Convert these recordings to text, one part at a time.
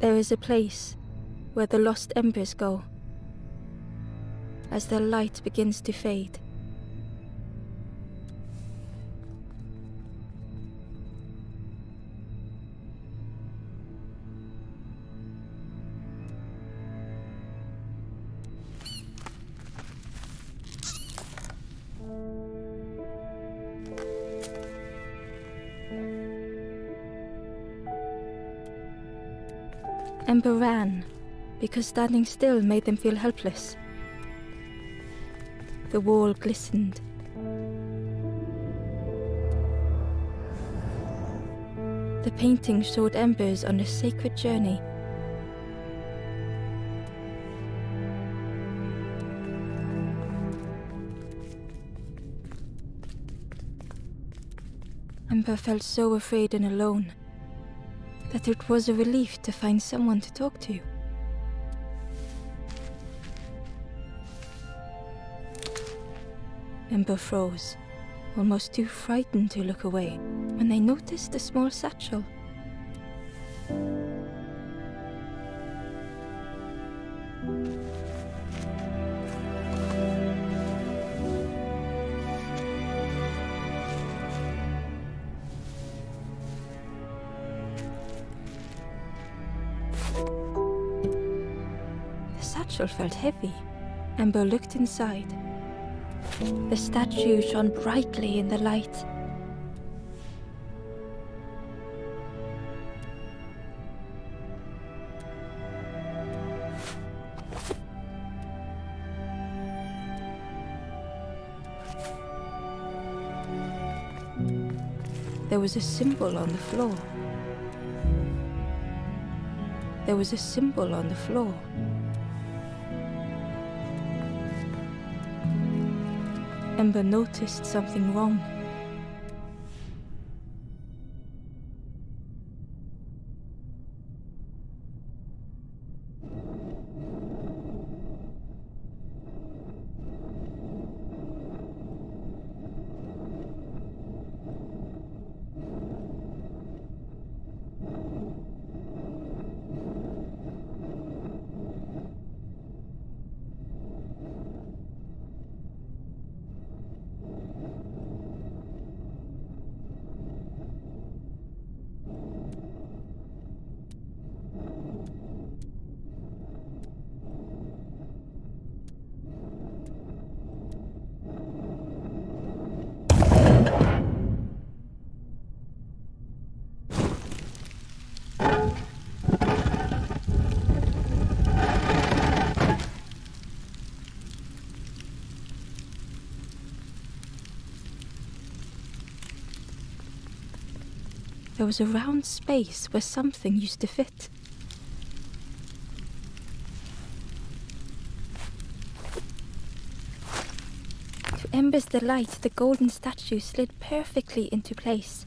There is a place where the lost embers go as their light begins to fade. Ember ran, because standing still made them feel helpless. The wall glistened. The painting showed embers on a sacred journey. Ember felt so afraid and alone that it was a relief to find someone to talk to. Ember froze, almost too frightened to look away, when they noticed a small satchel. The satchel felt heavy. Ember looked inside. The statue shone brightly in the light. There was a symbol on the floor. There was a symbol on the floor. Ember noticed something wrong. There was a round space where something used to fit. To Ember's delight, the golden statue slid perfectly into place.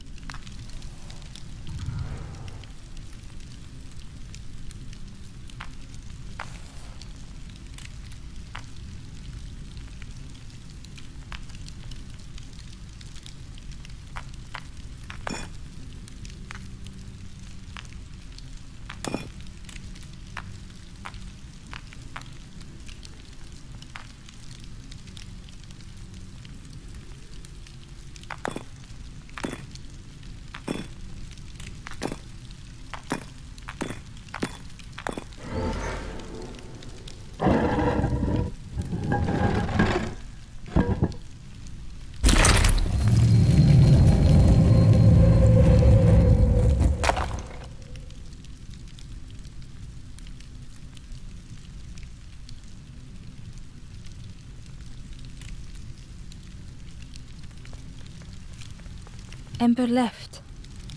Ember left,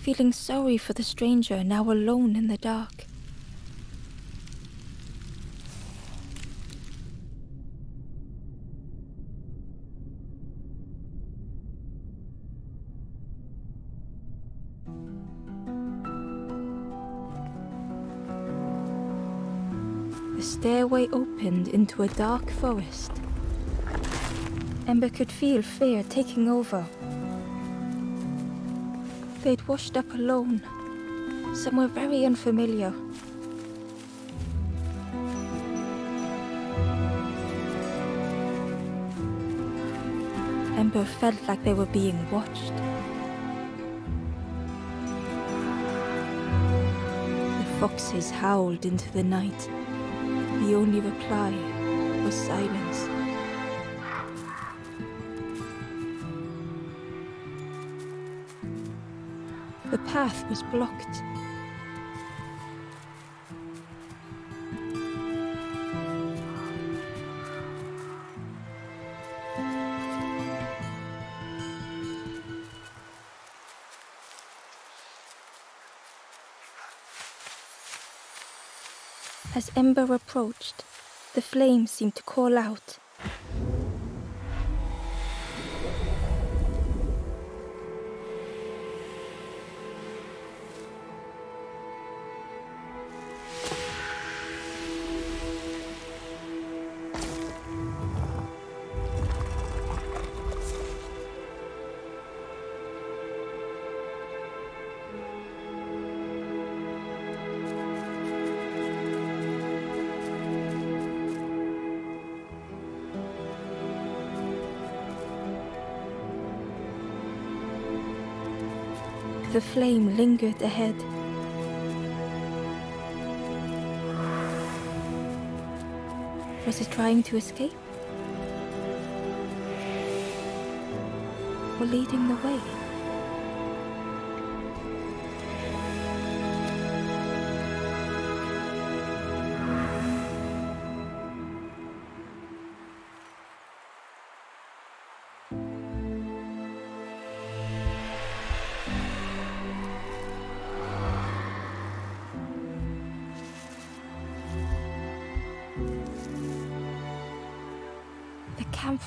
feeling sorry for the stranger now alone in the dark. The stairway opened into a dark forest. Ember could feel fear taking over. They'd washed up alone, somewhere very unfamiliar, Tempo felt like they were being watched. The foxes howled into the night. The only reply was silence. The path was blocked. As Ember approached, the flame seemed to call out. The flame lingered ahead. Was it trying to escape? Or leading the way?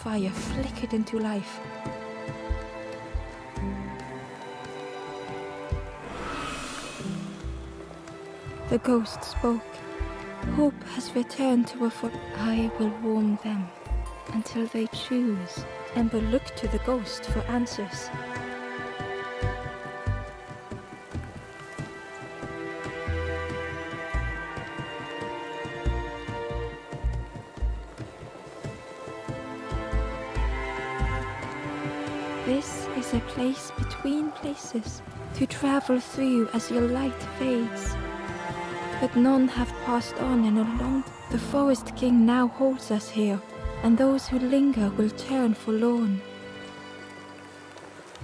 Fire flickered into life. The ghost spoke. Hope has returned to a form. I will warm them until they choose, and will look to the ghost for answers. This is a place between places, to travel through as your light fades. But none have passed on in a long time. The Forest King now holds us here, and those who linger will turn forlorn.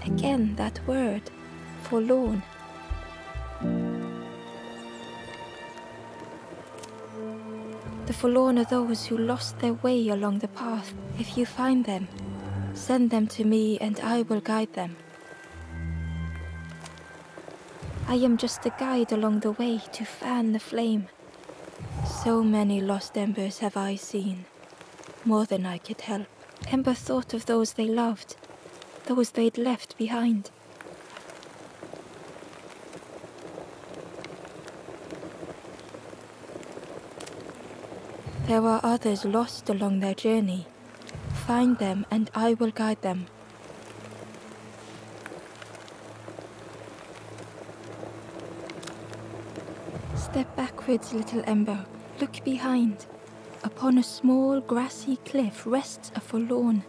Again that word, forlorn. The forlorn are those who lost their way along the path. If you find them, send them to me, and I will guide them. I am just a guide along the way to fan the flame. So many lost embers have I seen, more than I could help. Ember thought of those they loved, those they'd left behind. There are others lost along their journey. Find them, and I will guide them. Step backwards, little Ember. Look behind. Upon a small grassy cliff rests a forlorn.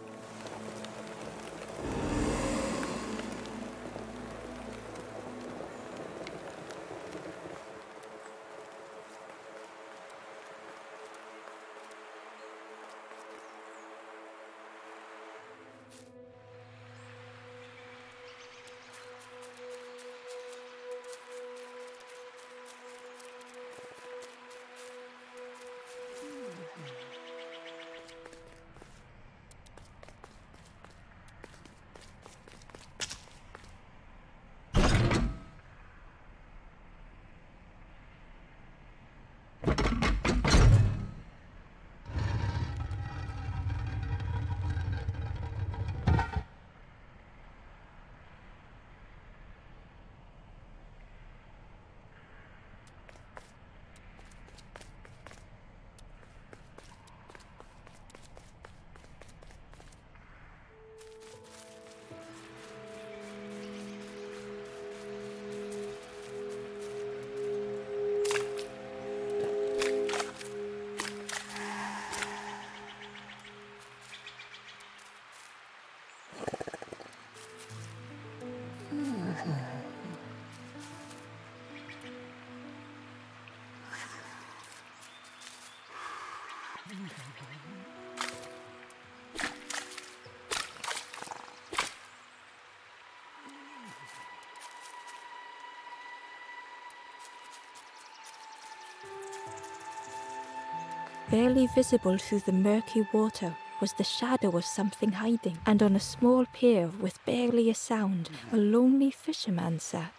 Barely visible through the murky water was the shadow of something hiding, and on a small pier with barely a sound, a lonely fisherman sat.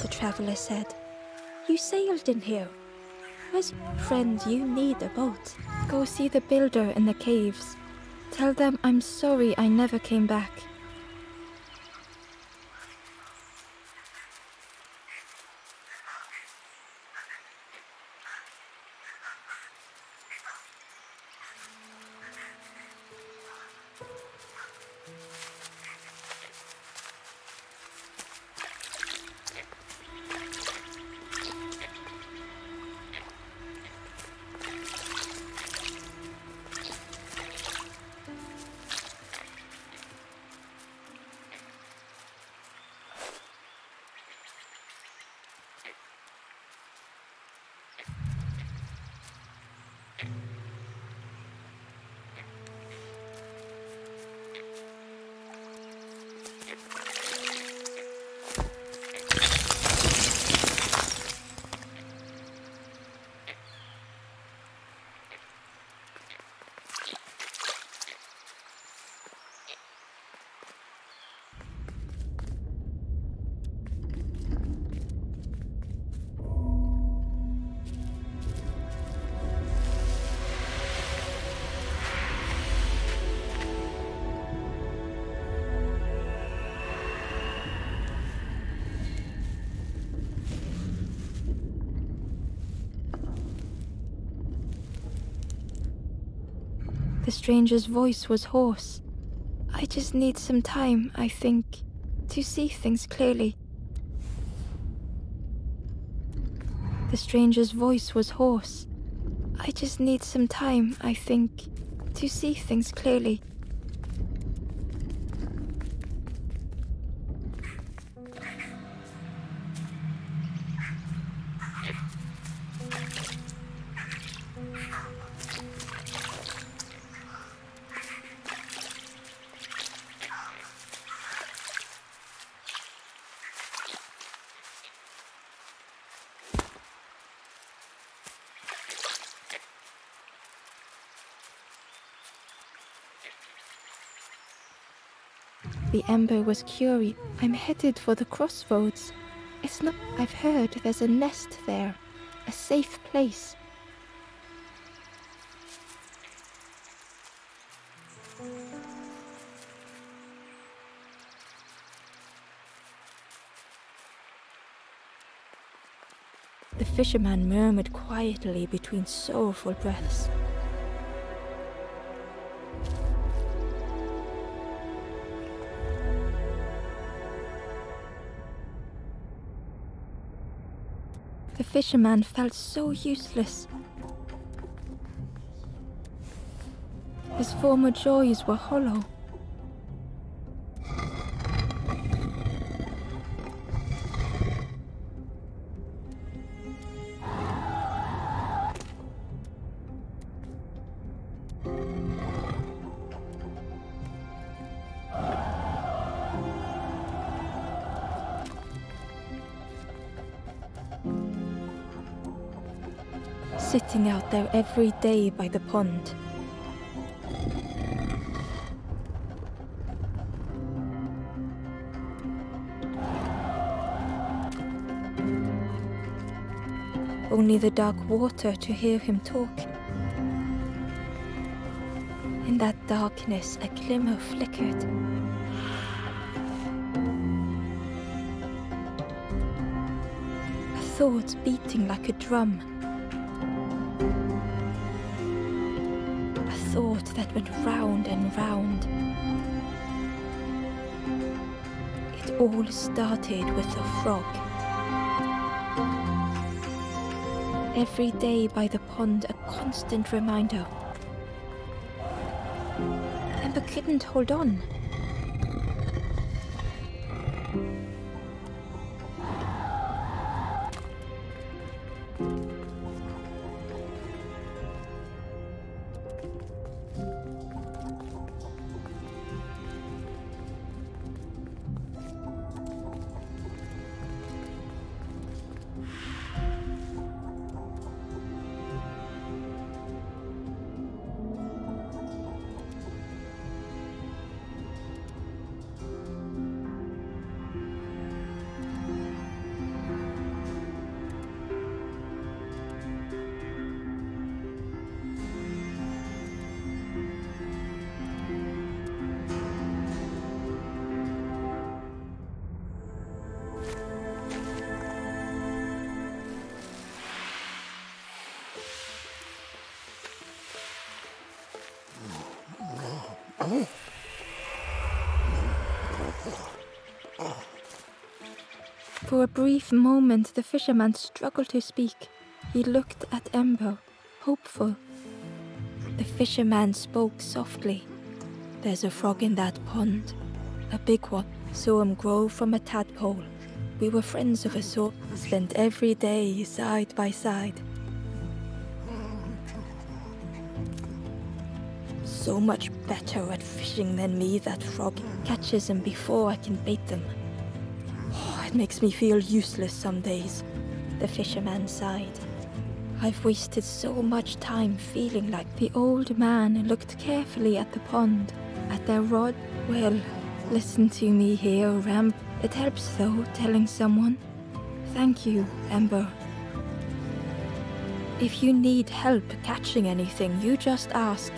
The traveller said, "You sailed in here. Where's your friend? You need a boat. Go see the builder in the caves. Tell them I'm sorry I never came back." The stranger's voice was hoarse. "I just need some time, I think, to see things clearly." The stranger's voice was hoarse. "I just need some time, I think, to see things clearly." The ember was curious. "I'm headed for the crossroads. It's not. I've heard there's a nest there, a safe place." The fisherman murmured quietly between sorrowful breaths. The fisherman felt so useless. His former joys were hollow. Sitting out there every day by the pond, only the dark water to hear him talk. In that darkness, a glimmer flickered. A thought beating like a drum. thought that went round and round. It all started with a frog. Every day by the pond, a constant reminder. Amber couldn't hold on. Oh. For a brief moment, the fisherman struggled to speak. He looked at Amber, hopeful. The fisherman spoke softly. There's a frog in that pond. A big one. Saw him grow from a tadpole. We were friends of a sort. Spent every day side by side. So much better at fishing than me, that frog. Catches them before I can bait them. Oh, it makes me feel useless some days. The fisherman sighed. I've wasted so much time feeling like... The old man looked carefully at the pond, at their rod. Well, listen to me here, Ram. It helps though, telling someone. Thank you, Amber. If you need help catching anything, you just ask.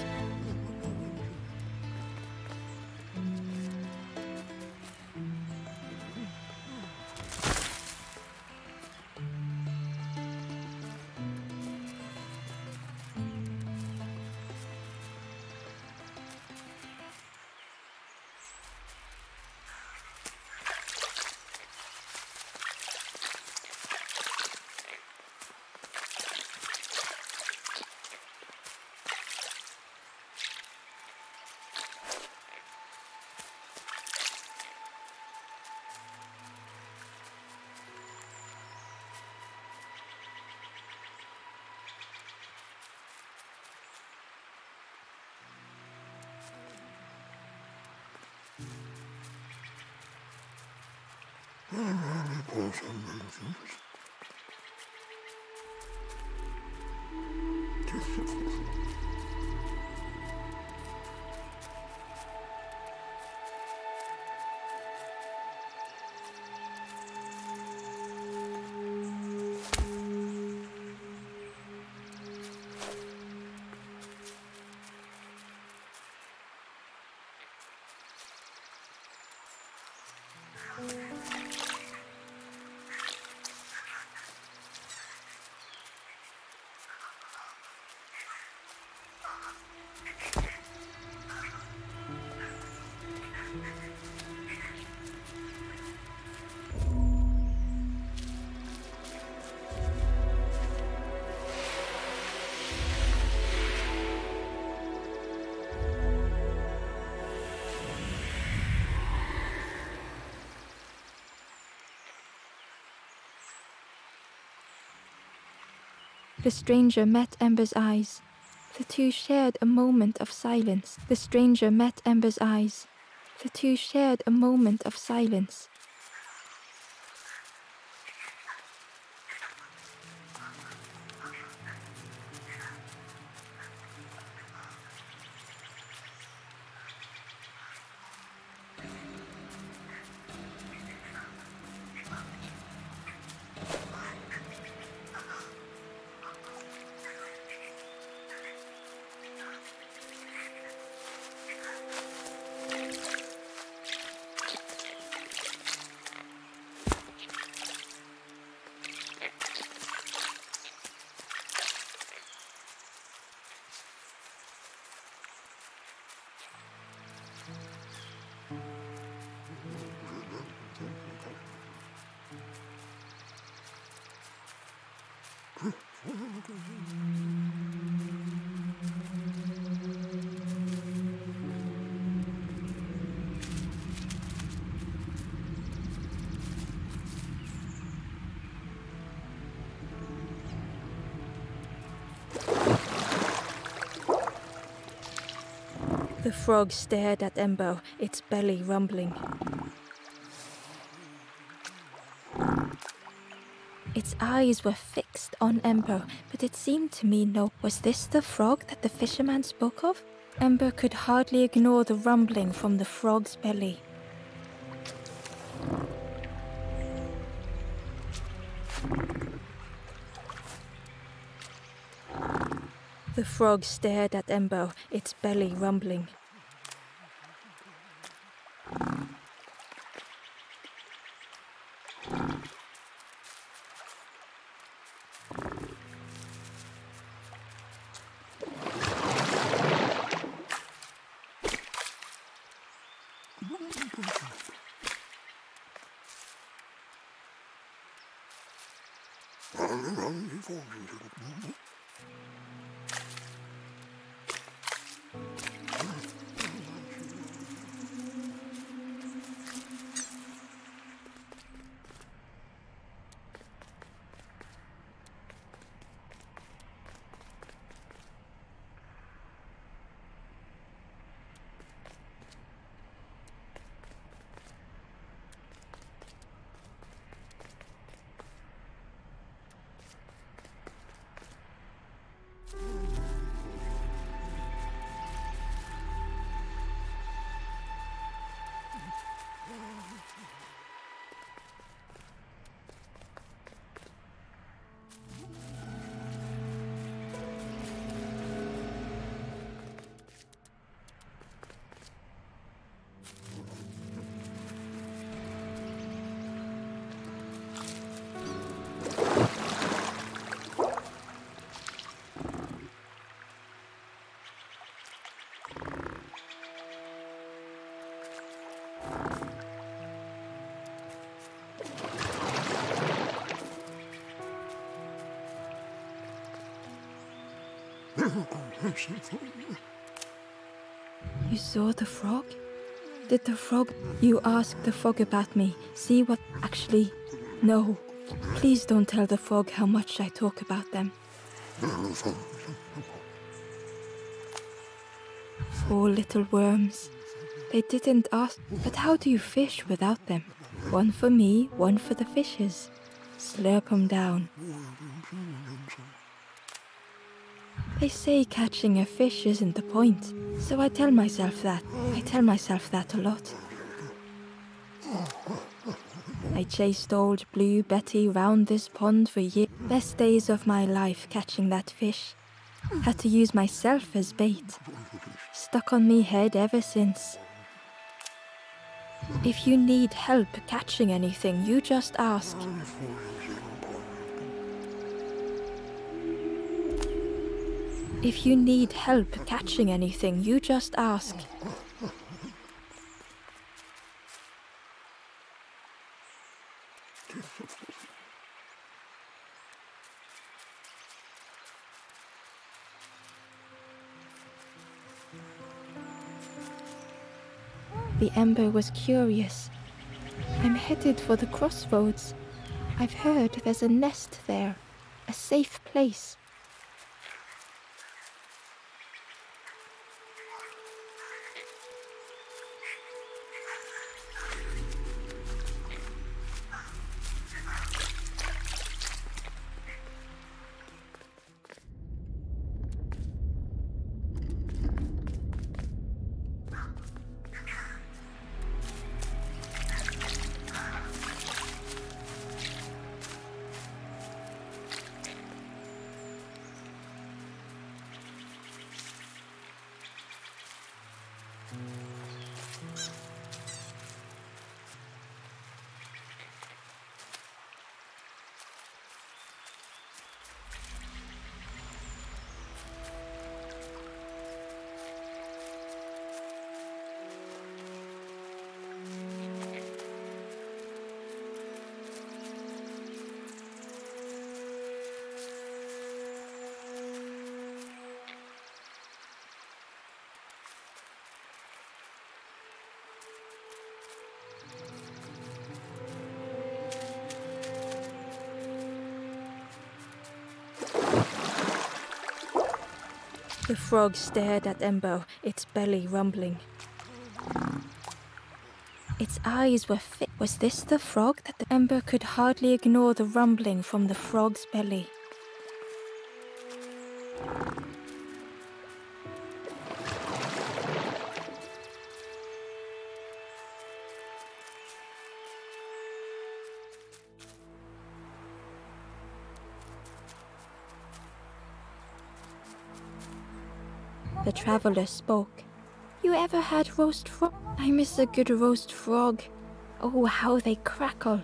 The stranger met Amber's eyes. The two shared a moment of silence. The stranger met Amber's eyes. The two shared a moment of silence. The frog stared at Embo, its belly rumbling. Its eyes were fixed on Embo, but it seemed to mean no. Was this the frog that the fisherman spoke of? Embo could hardly ignore the rumbling from the frog's belly. The frog stared at Embo, its belly rumbling. You saw the frog? Did the frog? You asked the frog about me. See what? Actually, no. Please don't tell the frog how much I talk about them. Poor little worms. They didn't ask, but how do you fish without them? One for me, one for the fishes. Slurp 'em down. They say catching a fish isn't the point, so I tell myself that. I tell myself that a lot. I chased old Blue Betty round this pond for years. Best days of my life catching that fish. Had to use myself as bait. Stuck on me head ever since. If you need help catching anything, you just ask. If you need help catching anything, you just ask. The Ember was curious. I'm headed for the crossroads. I've heard there's a nest there, a safe place. The frog stared at Embo, its belly rumbling. Its eyes were fixed. Was this the frog that Embo could hardly ignore the rumbling from the frog's belly? The traveler spoke. You ever had roast frog? I miss a good roast frog. Oh, how they crackle.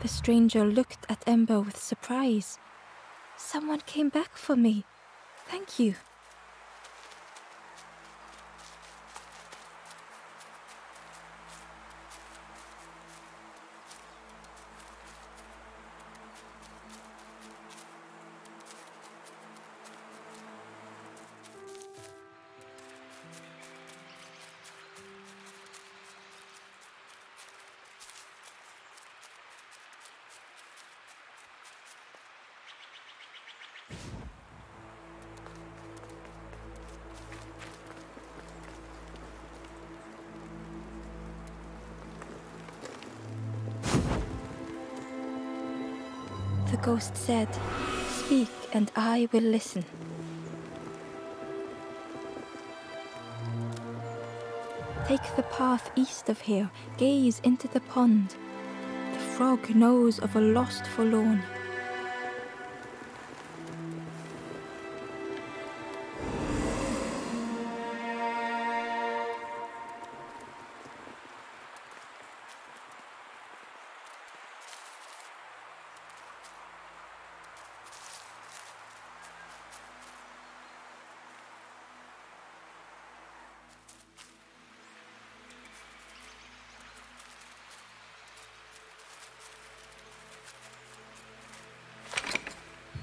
The stranger looked at Embo with surprise. Someone came back for me. Thank you. The ghost said, "Speak and I will listen." Take the path east of here, gaze into the pond. The frog knows of a lost forlorn.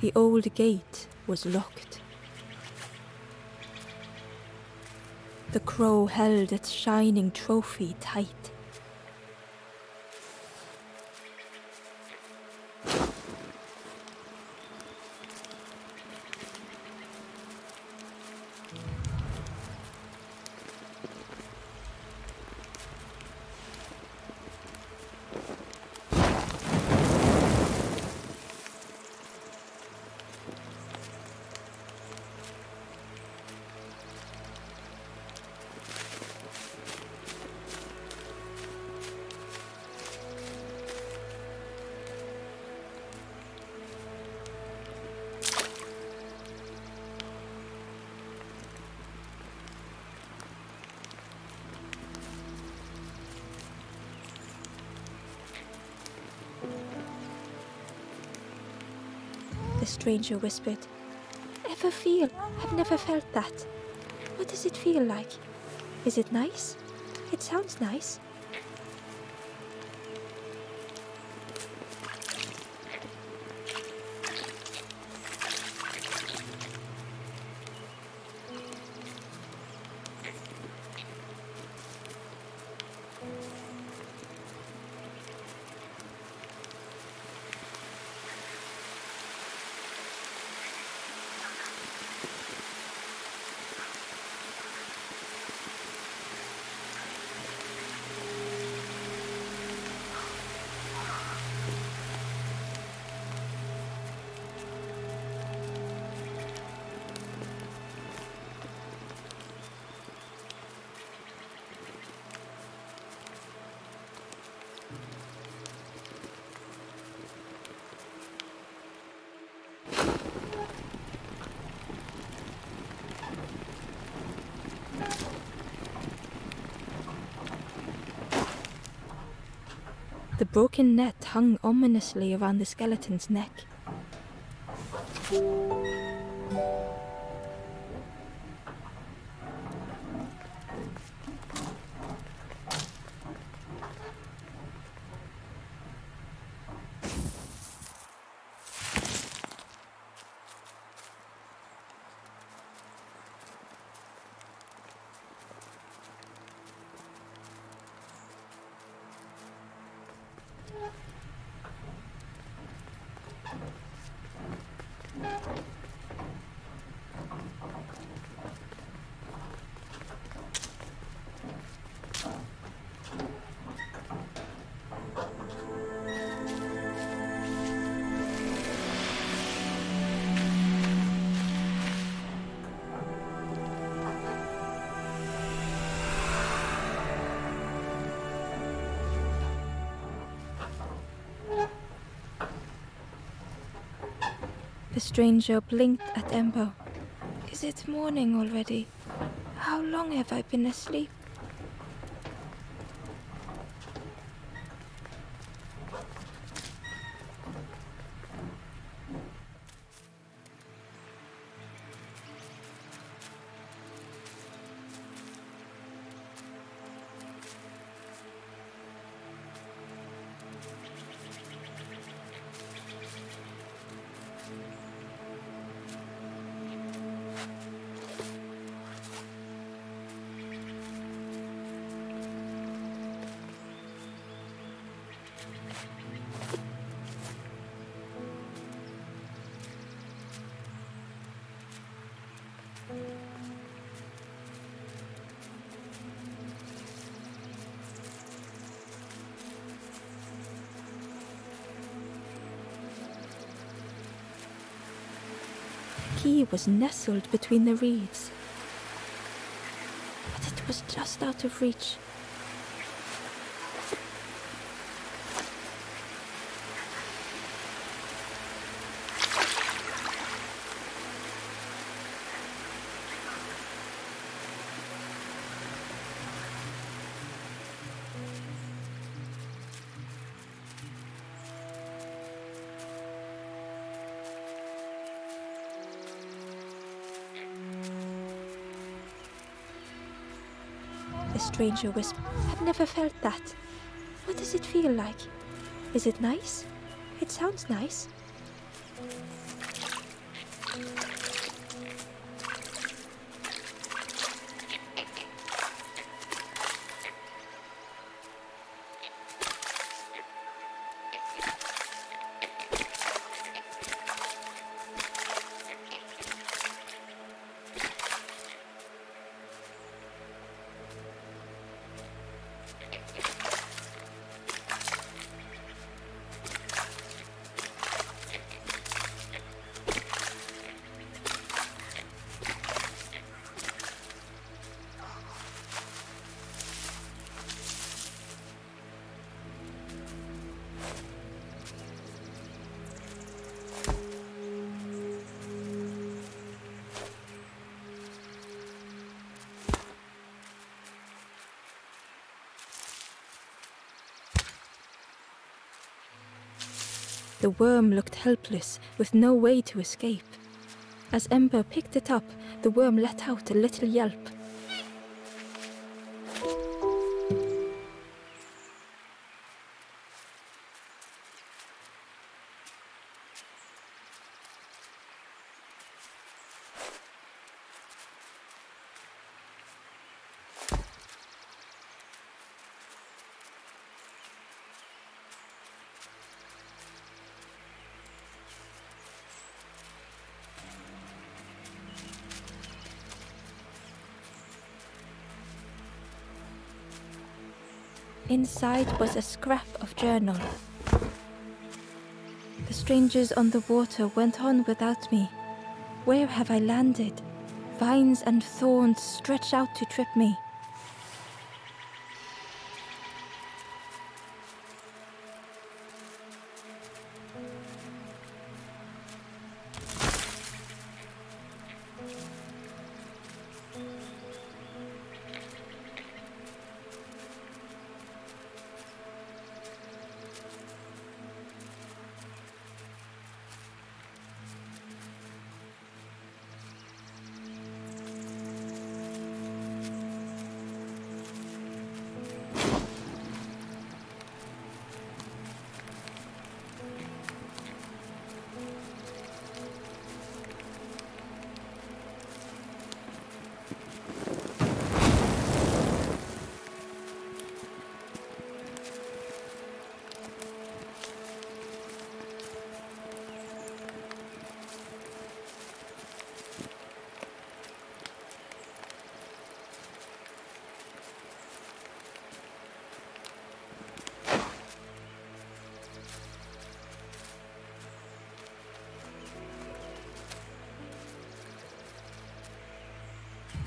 The old gate was locked. The crow held its shining trophy tight. The stranger whispered, "Ever feel? I've never felt that. What does it feel like? Is it nice? It sounds nice." The broken net hung ominously around the skeleton's neck. The stranger blinked at Embo. Is it morning already? How long have I been asleep? He was nestled between the reeds, but it was just out of reach. The stranger whispered, I've never felt that. What does it feel like? Is it nice? It sounds nice. The worm looked helpless, with no way to escape. As Ember picked it up, the worm let out a little yelp. Inside was a scrap of journal. The strangers on the water went on without me. Where have I landed? Vines and thorns stretch out to trip me.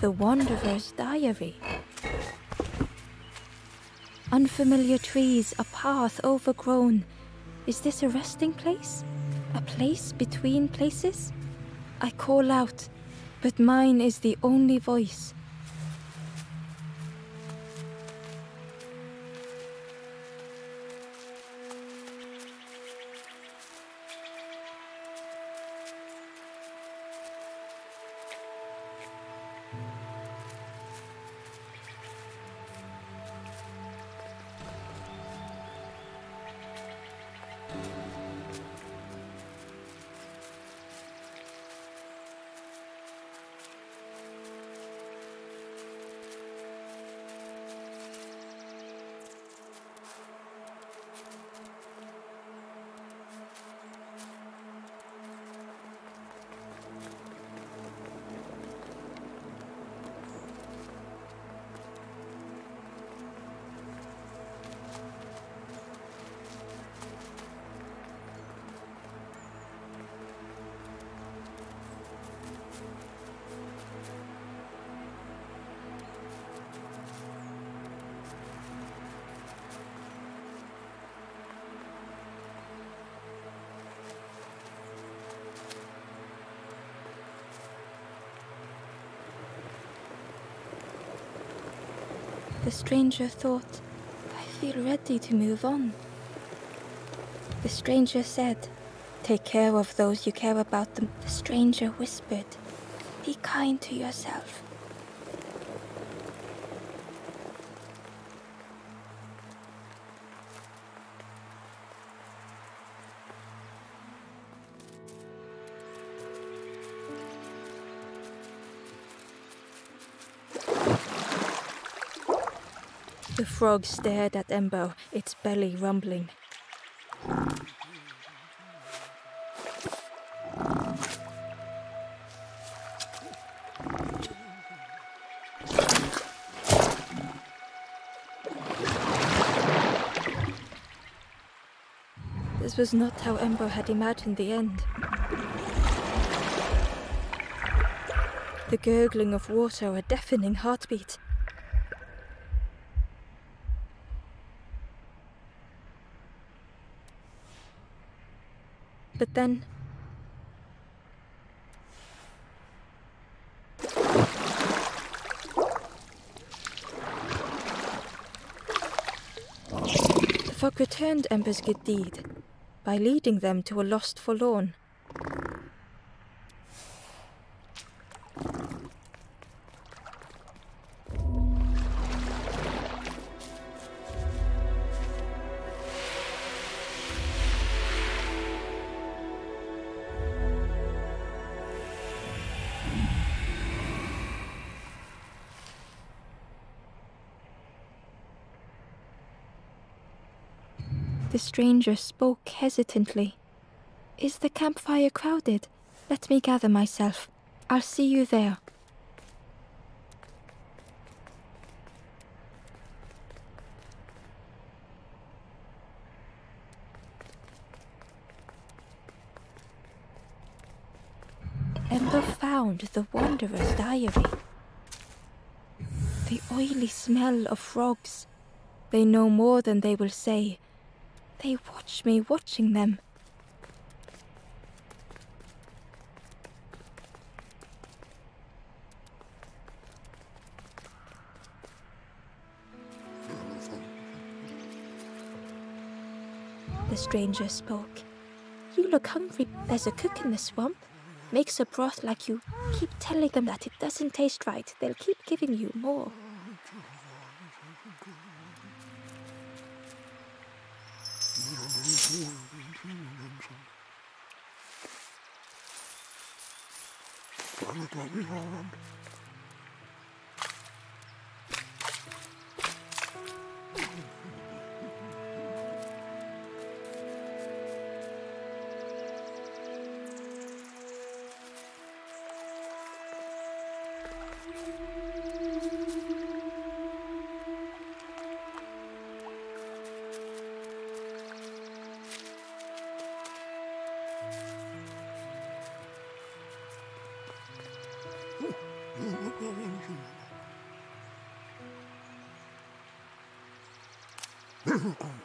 The Wanderer's Diary. Unfamiliar trees, a path overgrown. Is this a resting place? A place between places? I call out, but mine is the only voice. The stranger thought, I feel ready to move on. The stranger said, take care of those you care about them. The stranger whispered, be kind to yourself. The frog stared at Embo, its belly rumbling. This was not how Embo had imagined the end. The gurgling of water, a deafening heartbeat. But then... The fog returned Ember's good deed by leading them to a lost forlorn. The stranger spoke hesitantly. Is the campfire crowded? Let me gather myself. I'll see you there. Ember found the Wanderer's diary. The oily smell of frogs. They know more than they will say. They watch me watching them. The stranger spoke. You look hungry. There's a cook in the swamp. Makes a broth like you. Keep telling them that it doesn't taste right. They'll keep giving you more.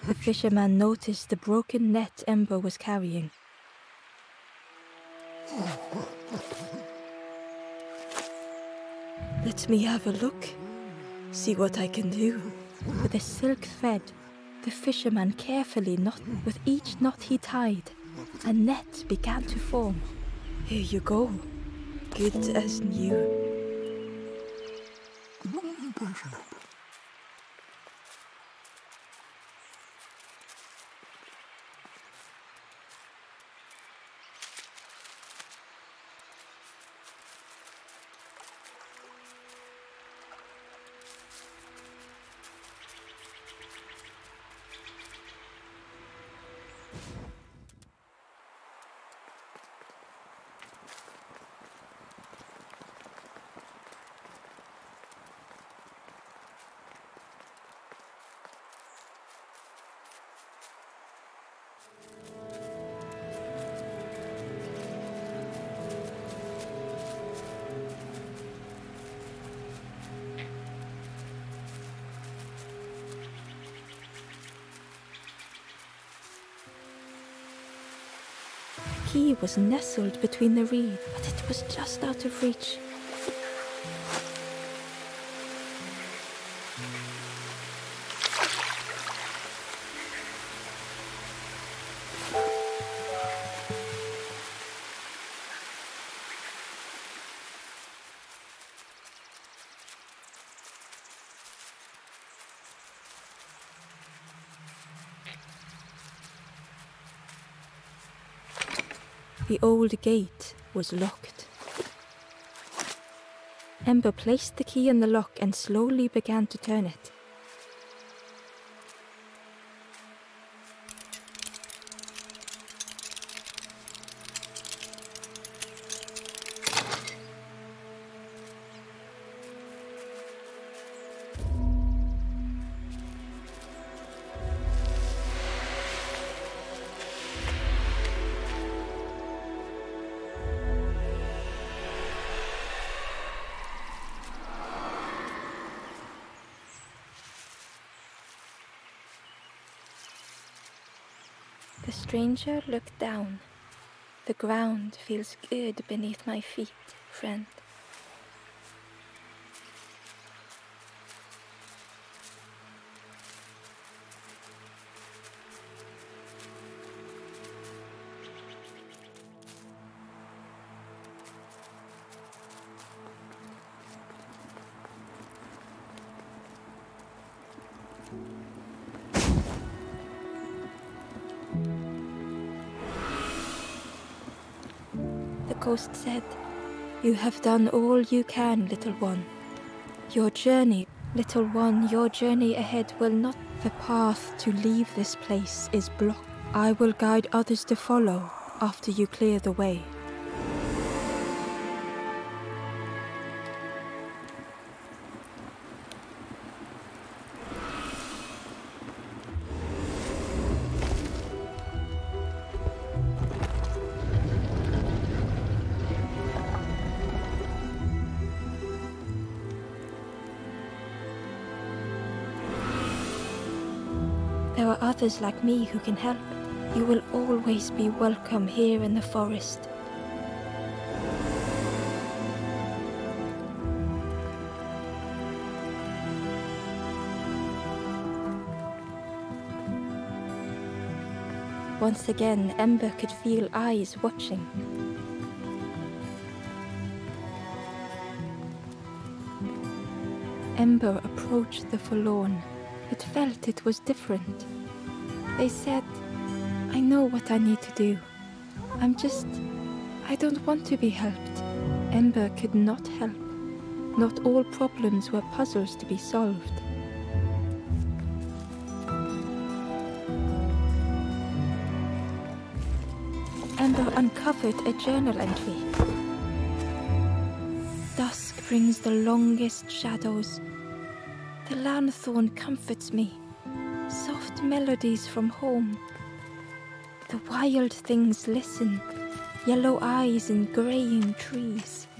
The fisherman noticed the broken net Ember was carrying. Let me have a look, see what I can do. With a silk thread, the fisherman carefully knotted with each knot he tied. A net began to form. Here you go, good as new. He was nestled between the reeds, but it was just out of reach. The old gate was locked. Ember placed the key in the lock and slowly began to turn it. The stranger looked down. The ground feels good beneath my feet, friend. The ghost said, "You have done all you can, little one. Your journey, little one, your journey ahead will not. The path to leave this place is blocked. I will guide others to follow after you clear the way." There are others like me who can help. You will always be welcome here in the forest. Once again, Ember could feel eyes watching. Ember approached the forlorn. It felt it was different. They said, "I know what I need to do. I don't want to be helped." Ember could not help. Not all problems were puzzles to be solved. Ember uncovered a journal entry. "Dusk brings the longest shadows. The lanthorn comforts me, soft melodies from home. The wild things listen, yellow eyes in graying trees.